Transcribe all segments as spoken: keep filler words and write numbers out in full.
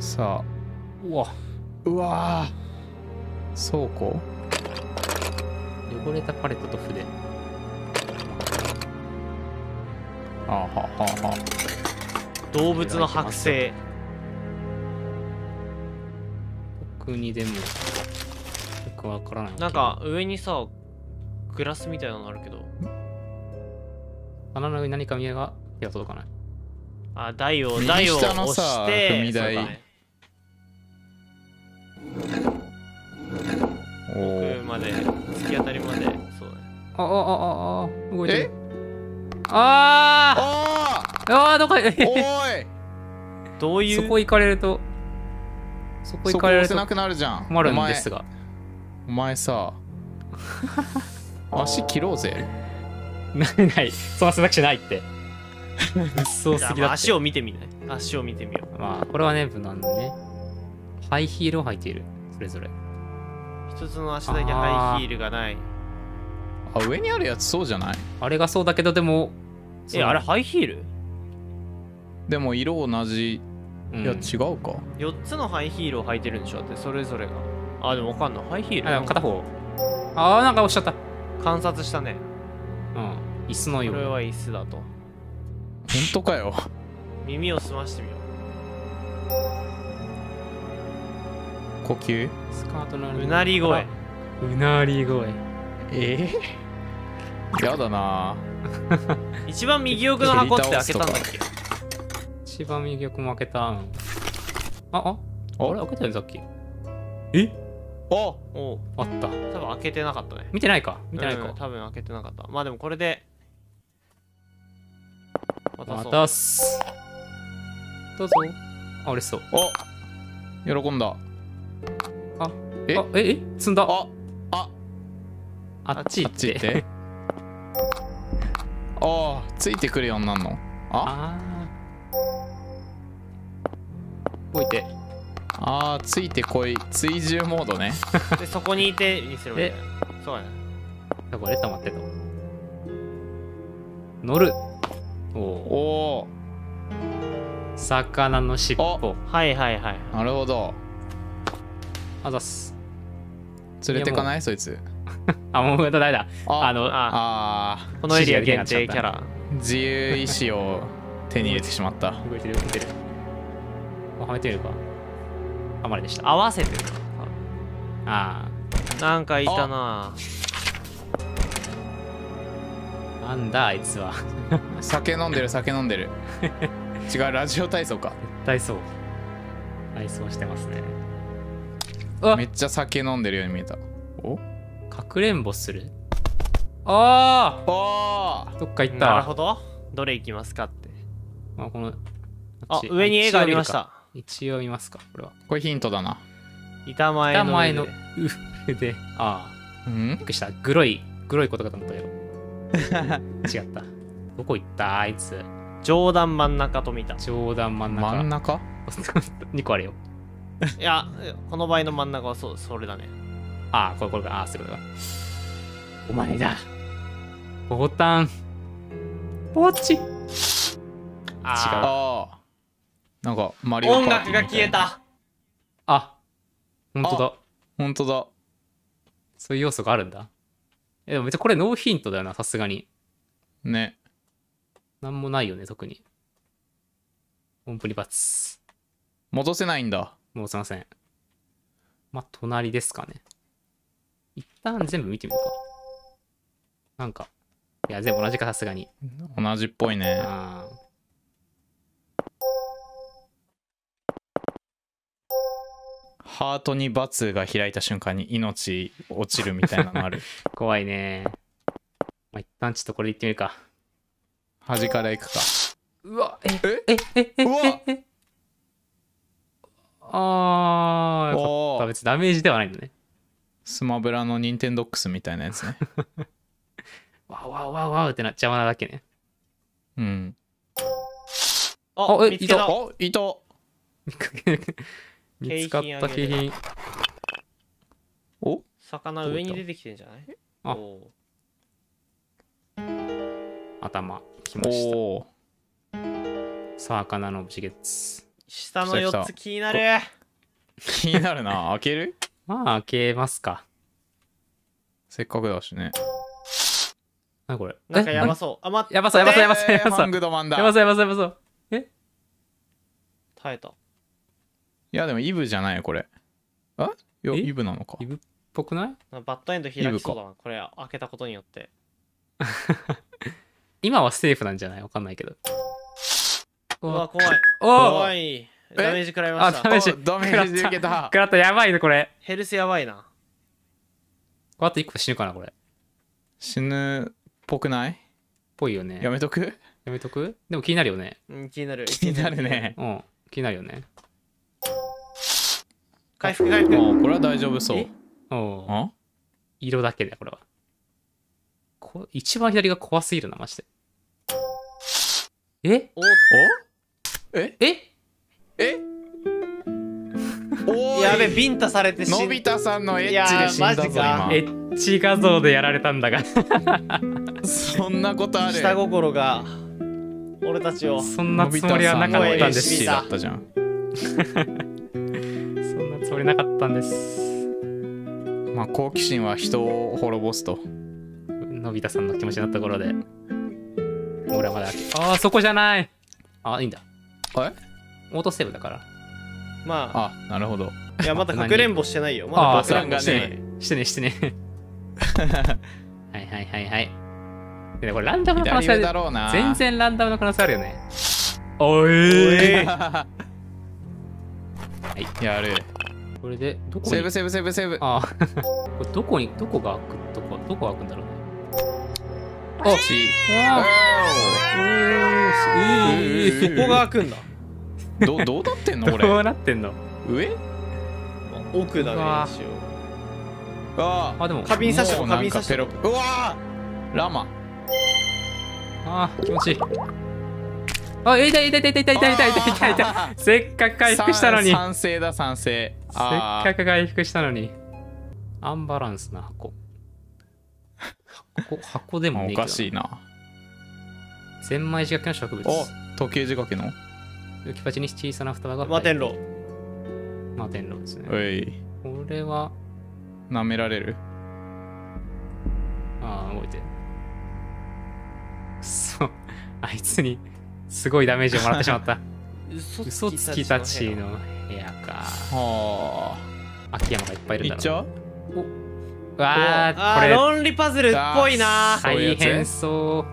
さあ、うわうわ倉庫、汚れたパレットと筆、あははは動物の剥製、特にでもよくわからない。なんか上にさグラスみたいなのあるけど、穴の上に何か見えが手が届かない。あ、台を台を押して右下のさ踏み台、奥まで突き当たりまで、そうだね。ああああ動いてる。ああああどこおいどういうそこ行かれるとそこ行かれると困るんですが、お前さ足切ろうぜ。ないない、そんな選択肢ないって。そうすぎだって。足を見てみない、足を見てみよう。まあこれはね無難だね。ハイヒールを履いている、それぞれ一つの足だけハイヒールがない。あ、上にあるやつそうじゃない？あれがそうだけど、でもえ、あれハイヒール？でも色同じ、いや違うか。よっつのハイヒールを履いてるんでしょって、それぞれが。あ、でもわかんない。ハイヒール？あ、片方。あー、なんか押しちゃった。観察したね。うん。椅子のよう。これは椅子だと。本当かよ。耳を澄ましてみよう。呼吸？スカートのうなり声。うなり声。えー、やだな一番右奥の箱って開けたんだっけ。一番右奥も開けた。あああれ開けたんだっけ。えあおあった。多分開けてなかったね。見てないか見てないか、うん、多分開けてなかった。まあでもこれで渡す。どうぞ。あ、嬉しそう。お喜んだ。あえあええ積んだ。ああっち行って。ああ、ついてくるようになるの。ああ。置いて。ああ、ついてこい。追従モードね。で、そこにいてにすればいい。そうやね。だから、レタ待ってと。乗る。おお。魚の尻尾。はいはいはい。なるほど。あざっす。連れてかないそいつ。あ、もう誰だ。あの、あこのエリア限定キャラ。自由意志を手に入れてしまった。動いてる動いてる。はめてみるか。あまりでした。合わせてる。ああ。なんかいたな。なんだあいつは。酒飲んでる酒飲んでる。違う、ラジオ体操か。体操。体操してますね。めっちゃ酒飲んでるように見えた。お？かくれんぼする。ああどっか行った。なるほど。どれ行きますかって。まあこのあ上に絵がありました。一応見ますかこれは。これヒントだな。板前の。板前の腕。ああ。びっくりした。グロいグロいことかと思ったよ。違った。どこ行ったあいつ。上段真ん中と見た。上段真ん中。真ん中？にこあるよ。いやこの場合の真ん中はそうそれだね。ああ、これこれか。ああ、そういうことか。お前だ。ボタン。ポチ。違う。ああ。なんか、マリオパーティー。音楽が消えた。あ、ほんとだ。ほんとだ。そういう要素があるんだ。え、でも別にこれノーヒントだよな、さすがに。ね。なんもないよね、特に。音符に×。戻せないんだ。戻せません。まあ、隣ですかね。一旦全部見てみるか。なんか、いや、全部同じか、さすがに。同じっぽいね。あハートに×が開いた瞬間に命落ちるみたいなのある。怖いね。まあ、一旦ちょっとこれいってみるか。端からいくか。うわえええええうわえああ、別にダメージではないんだね。スマブラのニンテンドックスみたいなやつね。わわわわってなっちゃうなだけね。うん。あ、え、いた。あ、いた。見つかった景品。お？魚上に出てきてんじゃない？あ。頭きました。おお。魚の不思議です。下のよっつ気になる。気になるな。開ける？まあ開けますか。せっかくだしね。何これ？なんかやばそう。あ、待って。やばそうやばそうやばそうやばそう。ハングドマンだ。やばそうやばそうやばそう。え？耐えた。いやでもイブじゃないよこれ。あ？よイブなのか。イブっぽくない？バッドエンド開きそうだな。これ開けたことによって。今はセーフなんじゃない？わかんないけど。うわ怖い。怖い。ダメージ食らいました。ダメージ受けた。食らった。やばいねこれ。ヘルスやばいな。あといっこ死ぬかなこれ。死ぬっぽくない？ぽいよね。やめとく？やめとく？でも気になるよね。うん気になる。気になるね。うん気になるよね。回復回復。これは大丈夫そう。うん。色だけでこれは。こ一番左が怖すぎるなマジで。え？お？え？え？え？やべ、ビンタされて死んだ。のび太さんのエッチで死んだぞ今。エッチ画像でやられたんだが。そんなことある。下心が俺たちを。そんなつもりはなかったんです。だったじゃん。そんなつもりなかったんです。まあ好奇心は人を滅ぼすと。のび太さんの気持ちになったところで。俺はまだ。ああそこじゃない。ああいいんだ。え？オートセーブだから。まあ、あ、なるほど。いや、まだかくれんぼしてないよ。まだかくれんぼしてない。してね、してね。はいはいはいはい。でこれランダムの可能性ある。全然ランダムの可能性あるよね。おえー。はい、やる。これで、どこに？セーブセーブセーブセーブ。ああ。これどこに、どこが開くとこ、どこが開くんだろうね。あっ、ああ。ここが開くんだ。ど, どうなってんのこれ。どうなってんの上奥だね。ああ、でも花瓶刺しと花瓶刺しと。うわーラマ。ああ、気持ちいい。あ、痛い痛い痛い痛い痛い痛い痛い痛い痛い痛い。せっかく回復したのに。賛成だ賛成。せっかく回復したのに。アンバランスな箱。箱, 箱でもねえけど。おかしいな。ゼンマイ仕掛けの植物。お、時計仕掛けの。浮き鉢に小さな蓋が。摩天楼。摩天楼ですね。おい。これは。舐められる。ああ、動いて。そう。あいつに、すごいダメージをもらってしまった。嘘つきたちの部屋か。はあ。秋山がいっぱいいるんだろう。いっちゃう？お。わあ、これ。論理パズルっぽいな。大変そ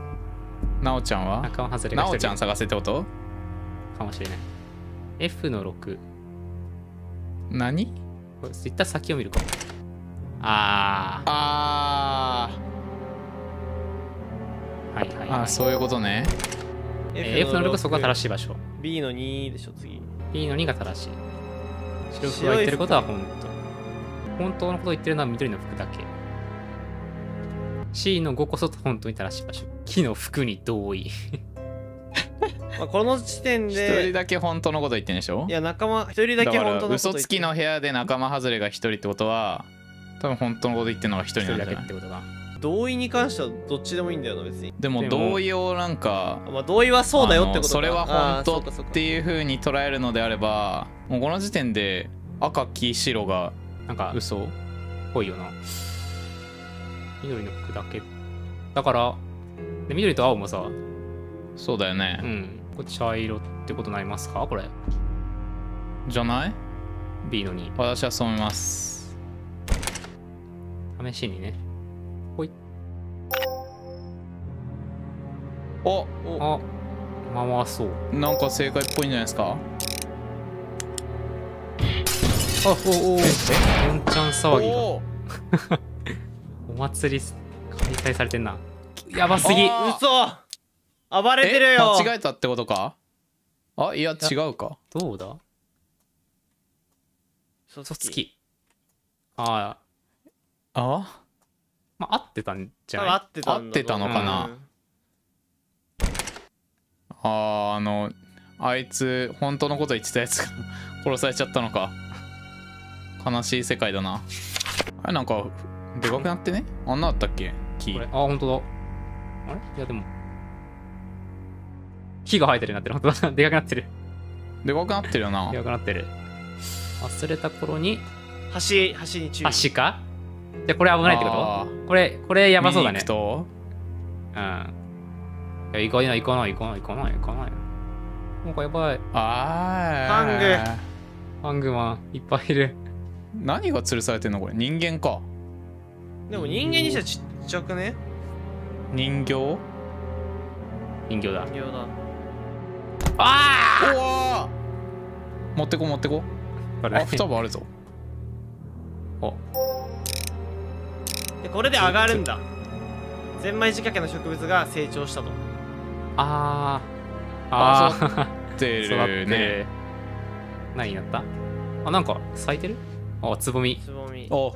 う。なおちゃんは？仲間外れが一人。なおちゃん探せってこと？かもしれない。F のろく。何？これ一旦先を見るかも。あー。あー。はいはいはい。あ、そういうことね。F のろく、そこが正しい場所。B のにでしょ、次。B のにが正しい。白服が言ってることは本当。本当のことを言ってるのは緑の服だけ。C のごこそ本当に正しい場所。木の服に同意。まあこの時点でひとりだけ本当のこと言ってんでしょ。いや仲間ひとりだけ本当のこと言って、嘘つきの部屋で仲間外れがひとりってことは多分本当のこと言ってるのがひとりなんじゃない？ひとりだけってことか。同意に関してはどっちでもいいんだよな別に。でも同意をなんか、まあ同意はそうだよってことか、それは本当っていうふうに捉えるのであれば、もうこの時点で赤黄白がなんか嘘っぽいよな。緑の服だけだからで、緑と青もさ、そうだよね。うん。これ茶色ってことになりますかこれ。じゃない ?B のに。私はそう思います。試しにね。ほい。おお。あ、回そう。なんか正解っぽいんじゃないですか。あ、おおお。え？ワンちゃん騒ぎが。お, お祭り開催されてんな。やばすぎ。嘘。暴れてるよ。間違えたってことか。あ、いや違うか。どうだ、嘘つき。あああ、まあ合ってたんじゃない？合ってたんだろう。合ってたのかな、うん、ああ、あのあいつ本当のこと言ってたやつが殺されちゃったのか。悲しい世界だな。あれなんかでかくなってね、あんなあったっけ木。あ、本当だ。あれ、いやでも木が生えてるなってる。本当だ。でかくなってる。でかくなってるよな。でかくなってる。忘れた頃に橋橋に注意。橋か。じゃこれ危ないってこと？これこれやばそうだね。うん。いや行かない行かない行かない行かない行かない。なんかやばい。ああ。ハングハングマンいっぱいいる。何が吊るされてんのこれ？人間か。でも人間にしてはちっちゃくね？人形？人形だ。人形だ。ああ。持ってこ持ってこ。あ、ふたばあるぞ。あ。でこれで上がるんだ。ゼンマイ仕掛けの植物が成長したと。ああ。ああ。育ってるね。何になった？あ、なんか咲いてる？あ、つぼみ。つぼみ。お。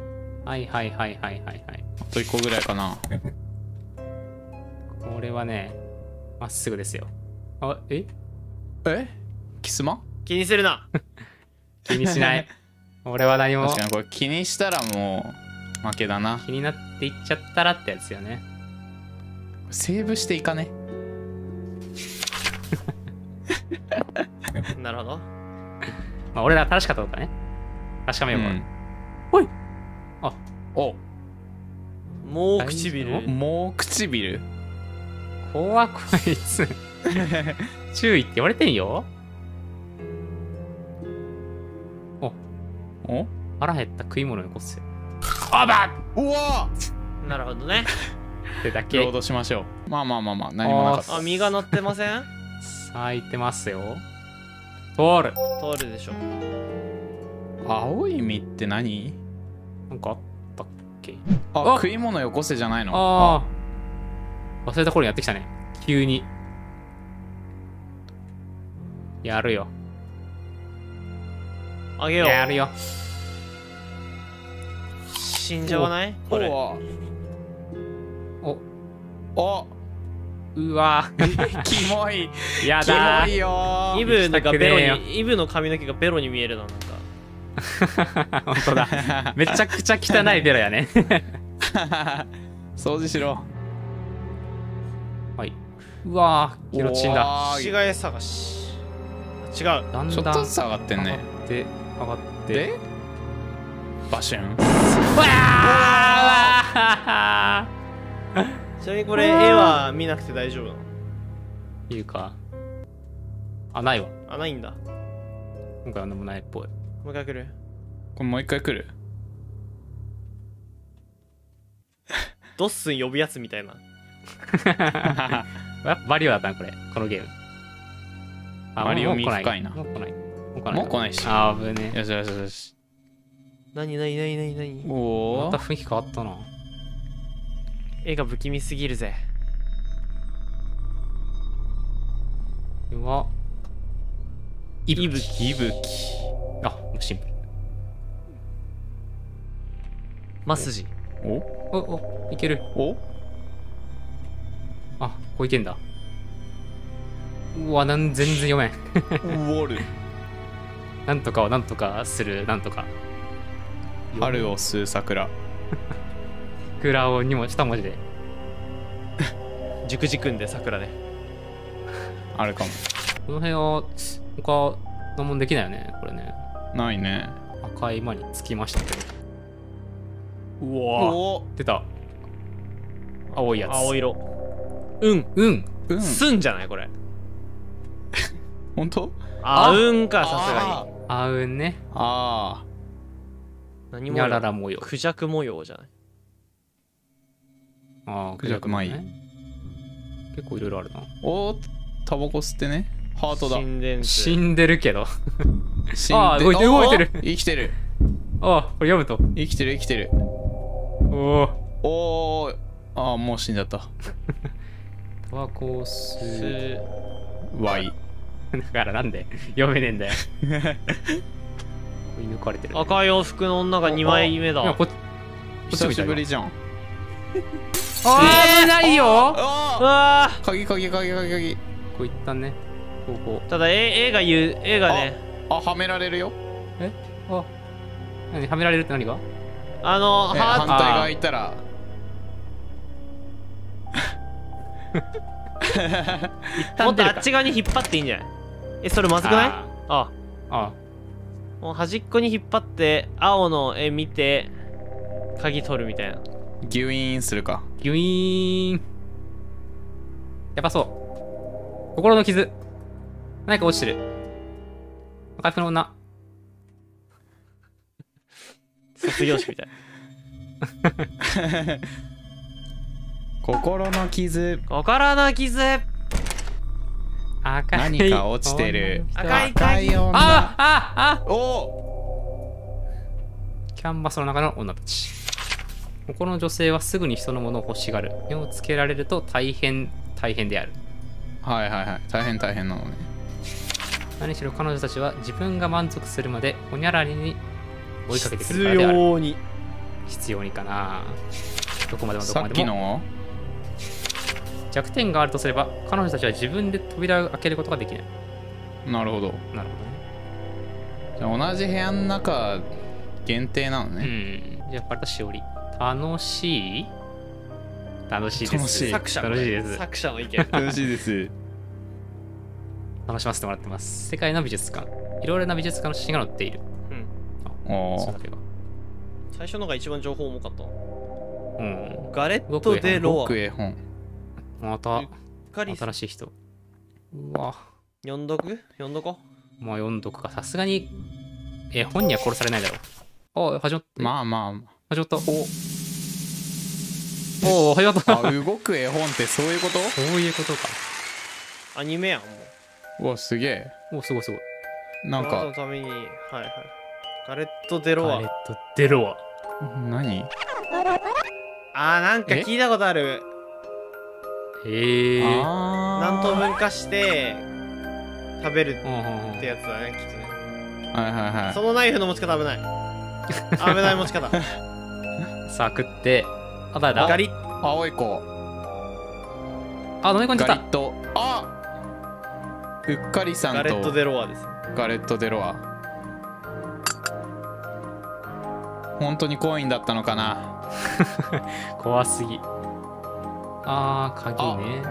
はいはいはいはいはいはい。あといっこぐらいかな。これはね、まっすぐですよ。あ、え？え？キスマ？気にするな。気にしない。俺は何も。確かにこれ気にしたらもう負けだな。気になっていっちゃったらってやつよね。セーブしていかね。なるほど。まあ俺ら正しかったことだね。確かめようか。おい。あ、お。もう唇。もう唇。怖いこいつ。注意って言われてんよ。お腹減った食い物にこっせ。あばうわなるほどね。でだけ。戻しましょう。まあまあまあまあ、何もなかった。あ、実が乗ってません？咲いてますよ。通る。通るでしょ。青い実って何？なんかあったっけ？あ、食い物よこせじゃないの？ああ。忘れた頃にやってきたね。急に。やるよ。あげよう。やるよ。死んじゃわない？これ。お。お。うわ。キモい。やだ。キモいよ。イブなんかベロに、イブの髪の毛がベロに見えるのなんか。本当だ。めちゃくちゃ汚いベロやね。掃除しろ。はい。うわ、気のちんだ。違い探し。違う。だんだんちょっとずつ上がってんね。で上がってバシュン。ちなみにこれ絵は見なくて大丈夫なの？いうかあないわ。あないんだ。今回は何もないっぽい。もう一回来る？これもう一回来る？ドッスン呼ぶやつみたいな。マリオだったなこれこのゲーム。あマリオ見深いな。もう来ない。もう来ないし。あぶね。よしよしよし。なになになになになに。おお。また雰囲気変わったな。絵が不気味すぎるぜ。うわ。いぶきいぶき。あ、もうシンプル。マスジ。おおお、いける。お。あ、こういけんだ。うわ、なん全然読めん。ウォール。なんとかをなんとかするなんとか。春を吸う桜。桜をにもした文字で。熟々んで桜ね。あるかも。この辺は他のもんできないよねこれね。ないね。赤い間につきましたけど。うわー出た。青いやつ。青色。うんうんうん。すんじゃないこれ。本当？あうんかさすがに。あうんね。ああ。何もやらら模様。クジャク模様じゃない。ああ、クジャクまい。結構いろいろあるな。おお、タバコ吸ってね。ハートだ。死んでる。死んでるけど。ああ、動いてる動いてる。生きてる。ああ、これ読むと。生きてる生きてる。おお。おお。ああ、もう死んじゃった。タバコ吸う。わい。だからなんで読めねえんだよ。追い抜かれてる、ね。赤い洋服の女がにまいめだ。久しぶりじゃん。あー、えー、ないよ。ああ。鍵鍵鍵鍵鍵。こういったね。こうこう。ただえ映画言う映画ね。あ、はめられるよ。え？あ、何はめられるって何が？あの、えー、反対側いたら。もっとあっち側に引っ張っていいんじゃない？え、それまずくない？ああ、もう端っこに引っ張って青の絵見て鍵取るみたいな。ギュイーンするか。ギュイーン。やばそう。心の傷。何か落ちてる。回復の女。卒業式みたいな。心の傷。心の傷。赤い。何か落ちてる。赤い鍵。あああ。お。キャンバスの中の女たち。ここの女性はすぐに人のものを欲しがる。目をつけられると大変大変である。はいはいはい。大変大変なのね。何しろ彼女たちは自分が満足するまでほにゃらりに追いかけてくるからである。必要に。必要にかな。どこまでもどこまでも。さっきの弱点があるとすれば、彼女たちは自分で扉を開けることができない。なるほど。なるほどね。じゃあ同じ部屋の中限定なのね。うん。じゃあまたしおり。楽しい？楽しいです。楽しいです。作者の意見。楽しいです。楽しませてもらってます。世界の美術館。いろいろな美術館の写真が載っている。うん。あ、それだけが。最初のが一番情報重かった。うん。ガレット・デ・ロア。また、新しい人。うわ。読んどく？読んどこ？まあ読んどくか。さすがに、絵本には殺されないだろう。あ、始まった。まあまあまあ。始まった。おお、始まった。あ、動く絵本ってそういうこと？そういうことか。アニメやん。うわ、すげえ。お、すごいすごい。なんか。のために、はいはい。ガレット・デ・ロア。ガレット・デ・ロア。何？あー、なんか聞いたことある。へえ。何等分化して食べるってやつだね、きっとね。はいはいはい。そのナイフの持ち方危ない。危ない持ち方。さあ、食って。あ、だだ。ガリッ。青い子。あ、飲み込んじゃった。ガリット。あ。うっかりさんと。ガレット・デ・ロアです。ガレット・デ・ロア。本当にコインだったのかな。怖すぎ。あー、鍵ね。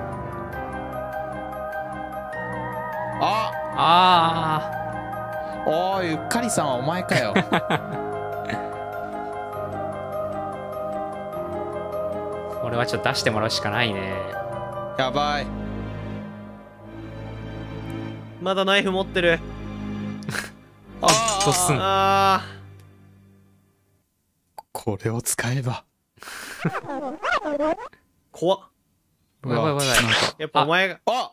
ああああ。おー、ゆっかりさんはお前かよ。これはちょっと出してもらうしかないね。やばい。まだナイフ持ってる。あ、どっすん。ああ。これを使えば。怖っ。やばいやばいやばい。やっぱお前が。あ、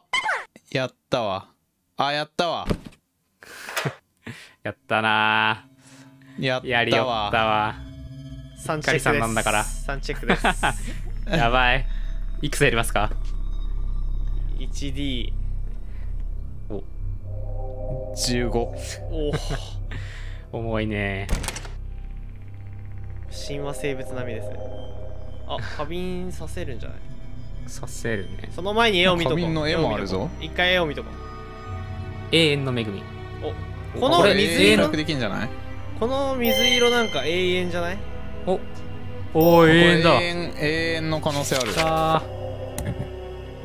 やったわ。あ、やったわ。やったな。やったわ。サンチェックさんなんだから。サンチェックです。やばい。いくつやりますか ？いちディー。お。じゅうご。おお。重いね。神話生物並みですね。あ、花瓶させるんじゃない？させるね。その前に絵を見とこう。花瓶の絵もあるぞ。一回絵を見とこう。永遠の恵み。お、この水色できんじゃない？この水色なんか永遠じゃない？お、お、永遠だ。永遠の可能性ある。さあ。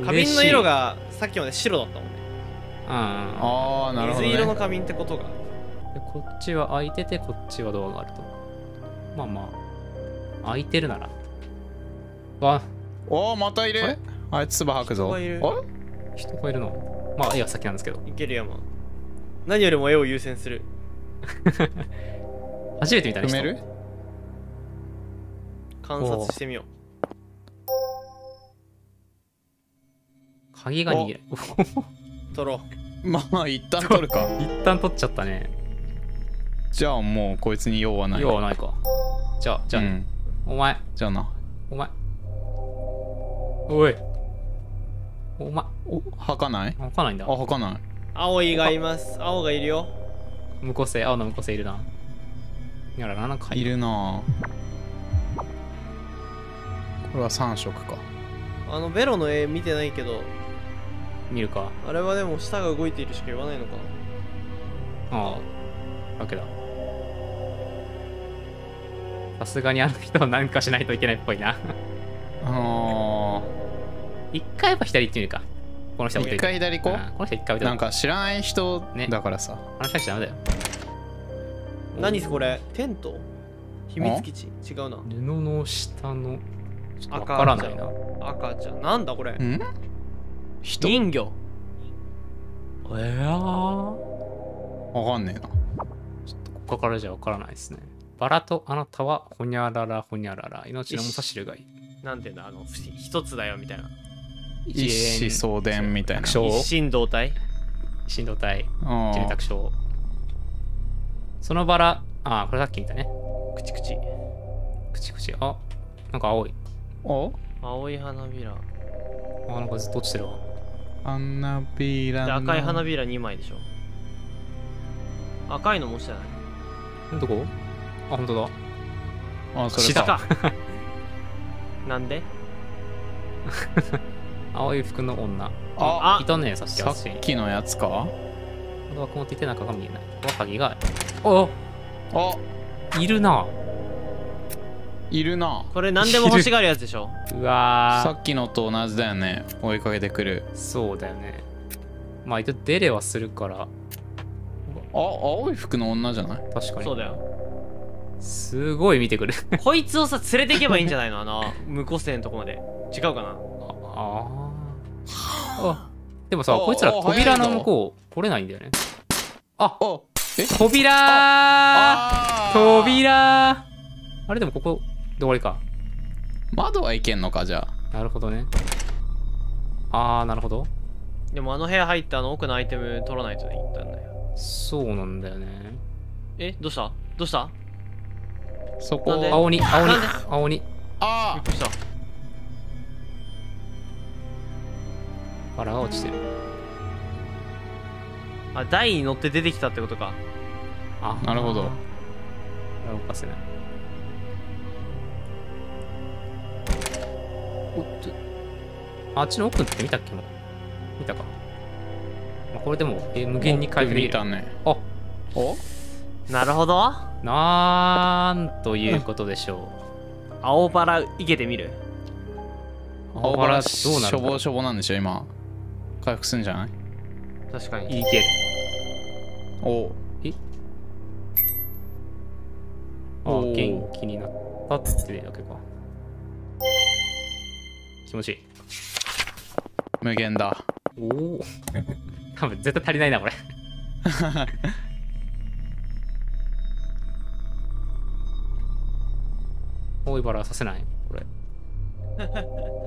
花瓶の色がさっきまで白だったもんね。ああ、なるほど。水色の花瓶ってことが。こっちは開いてて、こっちはドアがあると。まあまあ、空いてるなら。わ、おお、またいる。あいつ唾吐くぞ。あれ？人がいるの。まあ、絵は先なんですけど。いけるやま。何よりも絵を優先する。初めて見たね。埋める？観察してみよう。鍵が逃げる。取ろう。まあ、一旦取るか。一旦取っちゃったね。じゃあもうこいつに用はない。用はないか。じゃあ、じゃあ、うん、お前。じゃあな。お前。おい。お前。お、吐かない？吐かないんだ。あ、吐かない。青いがいます。青がいるよ。無個性、青の無個性いるな。やらな、かいるな。これはさん色か。あの、ベロの絵見てないけど。見るか。あれはでも舌が動いているしか言わないのか。ああ。わけだ。さすがにあの人は何かしないといけないっぽいな。あのー、一回は左行ってみるか。この人は一回左行こう。この人一回なんか知らない人だからさ。あの人はダメだよ。何これ、テント秘密基地違うな。布の下の赤ちゃん。赤ちゃん。なんだこれ、人魚。えー、わかんねえな。ちょっとここからじゃわからないですね。バラとあなたはほにゃららほにゃらら、命のもさしるがいい。なんていうんだ、あの一つだよみたいな。一子相伝みたいな。一心同体。一心同体。一択症。そのバラ、ああ、これさっき見たね。くちくち。くちくち。あ、なんか青い。お？青い花びら。あ、なんかずっと落ちてるわ。花びら。赤い花びらにまいでしょ。赤いのも落ちてない。どこ？あ、本当だ。あ、それだ。なんで？青い服の女。あ、いたね、さっき。さっきのやつか。これは曇っていて中が見えない。この鍵がある。おお。あ、いるな。いるな。これ何でも欲しがるやつでしょ。うわ。さっきのと同じだよね。追いかけてくる。そうだよね。まあ一応出れはするから。あ、青い服の女じゃない？確かに。そうだよ。すごい見てくる。こいつをさ連れていけばいいんじゃないの、あの無個性のとこまで。違うかな。ああ。でもさ、こいつら扉の向こう来れないんだよね。あ、扉扉。あれでもここで終わりか。窓はいけんのか、じゃあ。なるほどね。ああ、なるほど。でもあの部屋入ったあの奥のアイテム取らないといったんだよ。そうなんだよね。え、どうしたどうした、そこ青に青に青に。ああ、びっくりした。バラが落ちてる。あ、台に乗って出てきたってことか。あ、なるほど。動かせない。おっと、あっちの奥って見たっけ、も見たか。これでも無限に回復できる。あ、お、なるほど。なんということでしょう。青バラいけてみる。青バラしょぼしょぼなんでしょ今。回復するんじゃない？確かにいける。おえ、あ、元気になったってだけか。気持ちいい。無限だ。おお、多分絶対足りないなこれ。青いバラさせないこれ。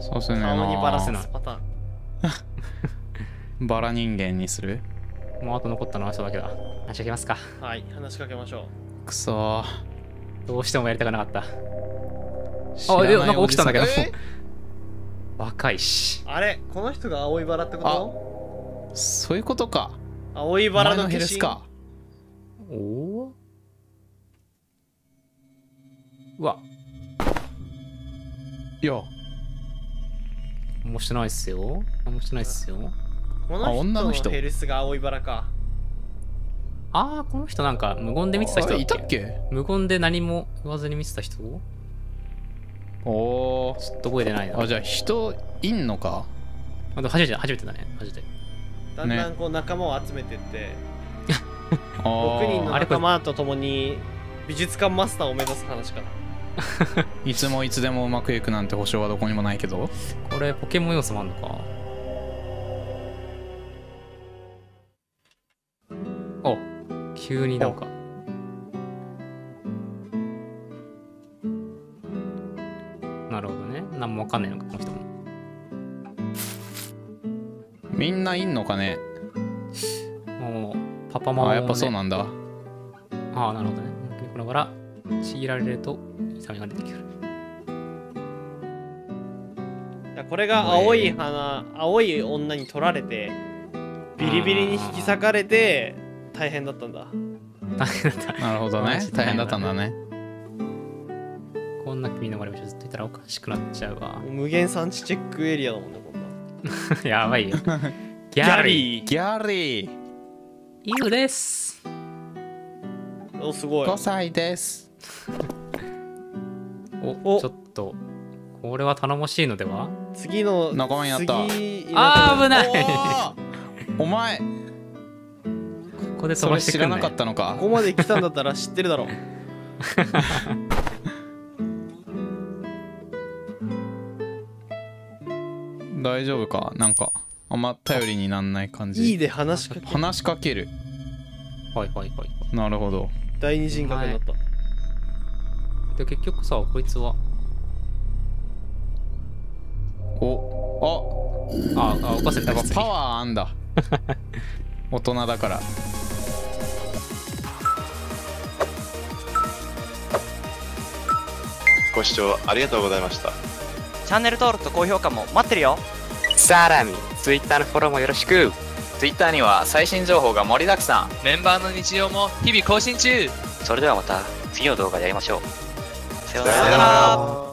そうすね。顔にバラせない。バラ人間にする。もうあと残ったのは人だけだ。話しかけますか。はい、話しかけましょう。くそ。どうしてもやりたくなかった。あ、でもなんか起きたんだけど。若いし。あれ、この人が青いバラってこと？そういうことか。青いバラのヘルスか。おお。うわ。いや、もうしてないっすよ。もうしてないっすよ。この人のヘルスが青いバラか。ああ、この人なんか無言で見てた人だっけ。いたっけ、無言で何も言わずに見てた人。おお、ちょっと覚えてないな。あ、じゃあ人いんのか。あ、でも初めて初めてだね。初めて。だんだんこう仲間を集めてって、ろくにんの仲間とともに美術館マスターを目指す話かな。いつもいつでもうまくいくなんて保証はどこにもないけど、これポケモン要素もあんのか。あ、急になんかなるほどね。何もわかんないのかこの人も。みんないんのかね。もうパパママ、ね、あ、やっぱそうなんだ。ああ、なるほどね。これからちぎられるとサメが出てくる。これが青い花、青い女に取られてビリビリに引き裂かれて大変だったんだ。大変だった。なるほどね。大変だったんだね。こんな君の周りをずっといたらおかしくなっちゃうわ。無限産地チェックエリアだもんね、こんな。やばいよ。ギャリー。ギャリー。イブです。お、すごい。ごさいです。お、ちょっとこれは頼もしいのでは。次の仲間になった。あー危ないお前ここで飛ばしてくんない。それ知らなかったのか。ここまで来たんだったら知ってるだろう大丈夫か。なんかあんま頼りになんない感じ。いいで話しかける。話しかける。はいはいはい。なるほど。第二人格になった、はい、で結局さこいつはおあああ起こせた。やっぱパワーあんだ大人だから。ご視聴ありがとうございました。チャンネル登録と高評価も待ってるよ。さらに ツイッター のフォローもよろしく。 ツイッター には最新情報が盛りだくさん。メンバーの日常も日々更新中。それではまた次の動画で会いましょう。さようなら。